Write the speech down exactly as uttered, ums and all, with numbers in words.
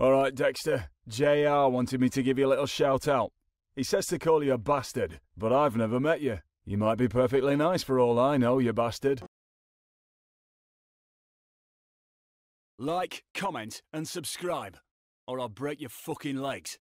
All right, Dexter, J R wanted me to give you a little shout-out. He says to call you a bastard, but I've never met you. You might be perfectly nice for all I know, you bastard. Like, comment, and subscribe, or I'll break your fucking legs.